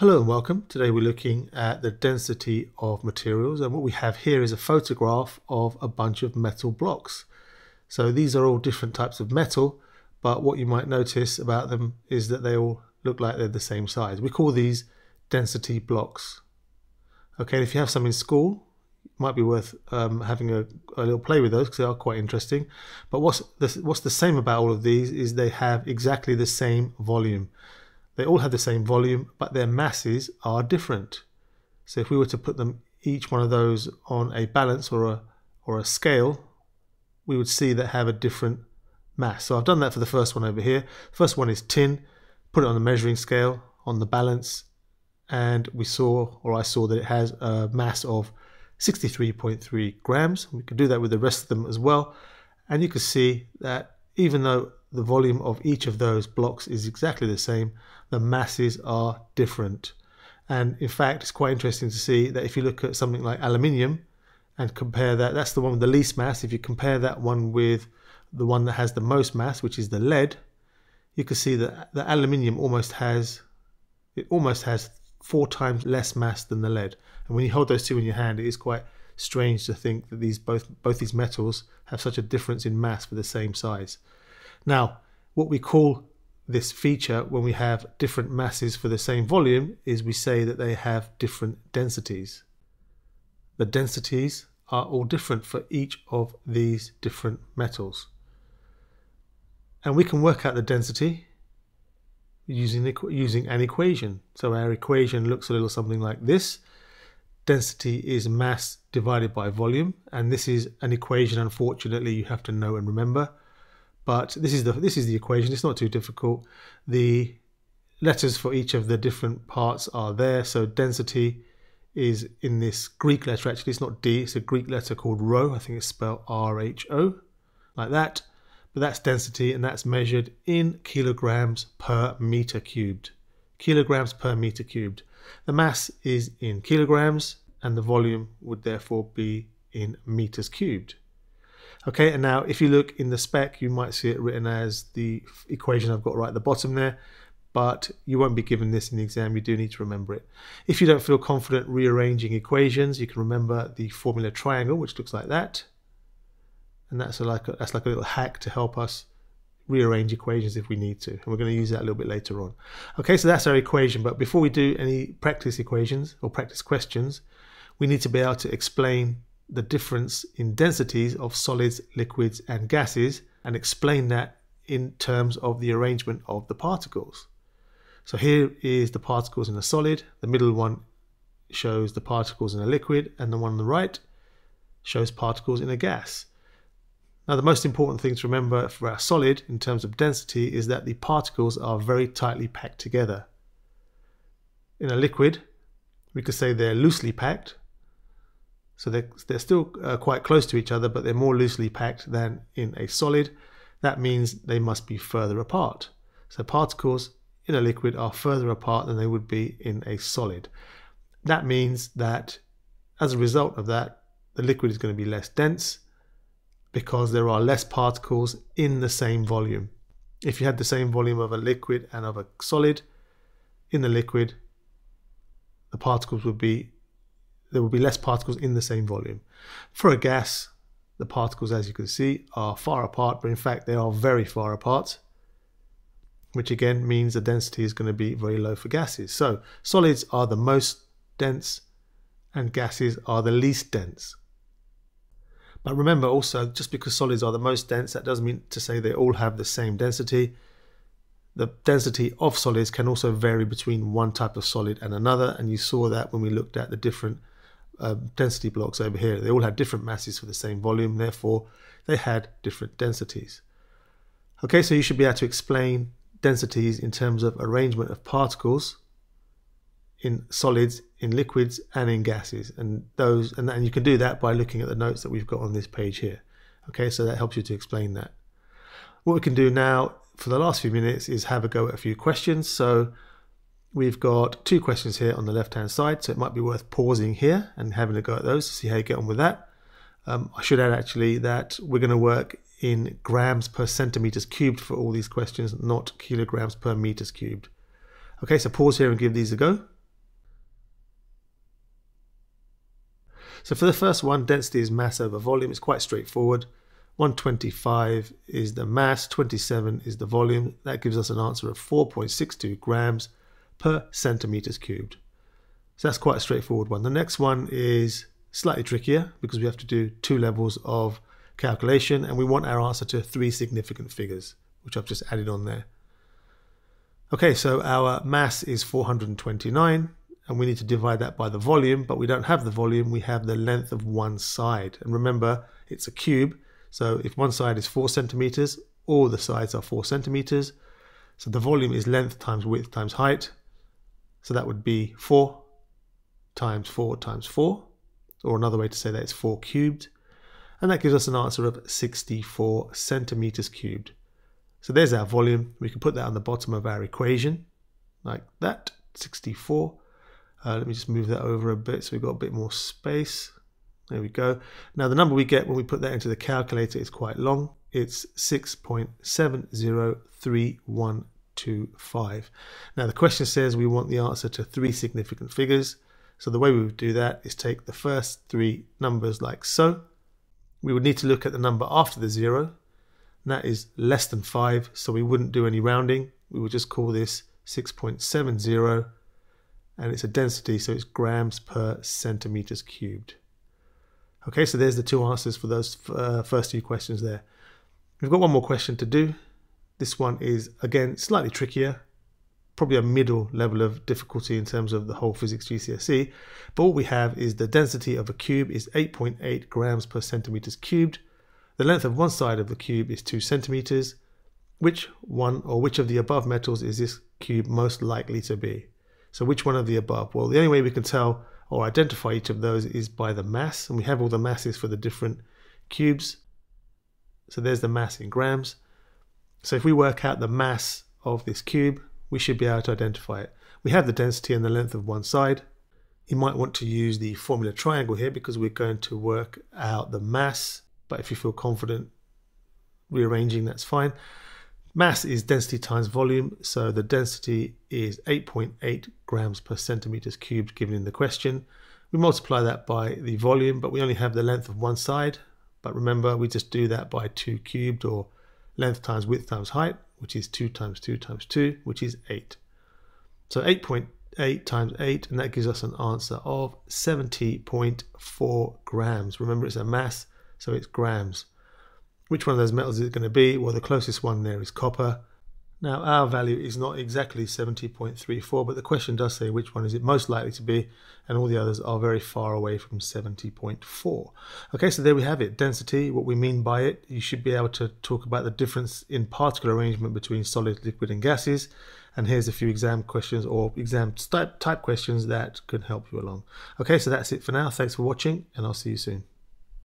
Hello and welcome. Today we're looking at the density of materials, and what we have here is a photograph of a bunch of metal blocks. So these are all different types of metal, but what you might notice about them is that they all look like they're the same size. We call these density blocks. Okay, if you have some in school, it might be worth having a little play with those because they are quite interesting. But what's the same about all of these is they have exactly the same volume. They all have the same volume, but their masses are different. So if we were to put them, each one of those, on a balance or a scale, we would see that have a different mass. So I've done that for the first one over here. First one is tin. Put it on the measuring scale, on the balance, and we saw, or I saw, that it has a mass of 63.3 grams. We could do that with the rest of them as well. And you can see that even though the volume of each of those blocks is exactly the same, the masses are different. And in fact, it's quite interesting to see that if you look at something like aluminium and compare that, that's the one with the least mass. If you compare that one with the one that has the most mass, which is the lead, you can see that the aluminium almost has 4 times less mass than the lead. And when you hold those two in your hand, it is quite strange to think that these both these metals have such a difference in mass for the same size. Now, what we call this feature when we have different masses for the same volume is we say that they have different densities. The densities are all different for each of these different metals. And we can work out the density using an equation. So our equation looks a little something like this. Density is mass divided by volume. And this is an equation, unfortunately, you have to know and remember. But this is the equation. It's not too difficult. The letters for each of the different parts are there. So density is in this Greek letter. Actually, it's not D. It's a Greek letter called Rho. I think it's spelled R-H-O, like that. But that's density, and that's measured in kilograms per meter cubed. Kilograms per meter cubed. The mass is in kilograms, and the volume would therefore be in meters cubed. Okay, and now if you look in the spec, you might see it written as the equation I've got right at the bottom there, but you won't be given this in the exam. You do need to remember it. If you don't feel confident rearranging equations, you can remember the formula triangle, which looks like that. And that's like a little hack to help us rearrange equations if we need to. And we're going to use that a little bit later on. Okay, so that's our equation. But before we do any practice equations or practice questions, we need to be able to explain the difference in densities of solids, liquids and gases, and explain that in terms of the arrangement of the particles. So here is the particles in a solid, the middle one shows the particles in a liquid, and the one on the right shows particles in a gas. Now the most important thing to remember for our solid in terms of density is that the particles are very tightly packed together. In a liquid, we could say they're loosely packed. So they're still quite close to each other, but they're more loosely packed than in a solid. That means they must be further apart. So particles in a liquid are further apart than they would be in a solid. That means that as a result of that, the liquid is going to be less dense because there are less particles in the same volume. If you had the same volume of a liquid and of a solid, in the liquid, the particles would be there will be less particles in the same volume. For a gas, the particles, as you can see, are far apart, but in fact they are very far apart, which again means the density is going to be very low for gases. So solids are the most dense and gases are the least dense. But remember also, just because solids are the most dense, that doesn't mean to say they all have the same density. The density of solids can also vary between one type of solid and another, and you saw that when we looked at the different density blocks over here. They all had different masses for the same volume, therefore they had different densities. Okay, so you should be able to explain densities in terms of arrangement of particles in solids, in liquids and in gases, and you can do that by looking at the notes that we've got on this page here. Okay, so that helps you to explain that. What we can do now for the last few minutes is have a go at a few questions. So we've got 2 questions here on the left hand side, so it might be worth pausing here and having a go at those to see how you get on with that. I should add actually that we're going to work in grams per centimeters cubed for all these questions, not kilograms per meters cubed. Okay, so pause here and give these a go. So for the first one, density is mass over volume. It's quite straightforward. 125 is the mass, 27 is the volume. That gives us an answer of 4.62 grams per centimeters cubed. So that's quite a straightforward one. The next one is slightly trickier because we have to do two levels of calculation, and we want our answer to three significant figures, which I've just added on there. Okay, so our mass is 429, and we need to divide that by the volume, but we don't have the volume, we have the length of one side. And remember, it's a cube, so if one side is 4 centimeters, all the sides are 4 centimeters. So the volume is length times width times height. So that would be 4 times 4 times 4, or another way to say that is 4 cubed. And that gives us an answer of 64 centimeters cubed. So there's our volume. We can put that on the bottom of our equation, like that, 64. Let me just move that over a bit so we've got a bit more space. There we go. Now the number we get when we put that into the calculator is quite long. It's 6.703125. Now the question says we want the answer to three significant figures. So the way we would do that is take the first three numbers like so. We would need to look at the number after the zero, and that is less than 5, so we wouldn't do any rounding. We would just call this 6.70, and it's a density, so it's grams per centimeters cubed. Okay, so there's the two answers for those first few questions there. We've got one more question to do. This one is, again, slightly trickier, probably a middle level of difficulty in terms of the whole physics GCSE, but what we have is the density of a cube is 8.8 grams per centimeters cubed. The length of one side of the cube is 2 centimeters. Which of the above metals is this cube most likely to be? So which one of the above? Well, the only way we can tell or identify each of those is by the mass, and we have all the masses for the different cubes. So there's the mass in grams. So if we work out the mass of this cube, we should be able to identify it. We have the density and the length of one side. You might want to use the formula triangle here because we're going to work out the mass, but if you feel confident rearranging, that's fine. Mass is density times volume, so the density is 8.8 grams per centimeters cubed given in the question. We multiply that by the volume, but we only have the length of one side. But remember, we just do that by 2 cubed, or length times width times height, which is 2 times 2 times 2, which is 8. So 8.8 times 8, and that gives us an answer of 70.4 grams. Remember, it's a mass, so it's grams. Which one of those metals is it going to be? Well, the closest one there is copper. Now, our value is not exactly 70.34, but the question does say which one is it most likely to be, and all the others are very far away from 70.4. Okay, so there we have it, density, what we mean by it. You should be able to talk about the difference in particle arrangement between solids, liquid, and gases. And here's a few exam questions or exam type questions that could help you along. Okay, so that's it for now. Thanks for watching, and I'll see you soon.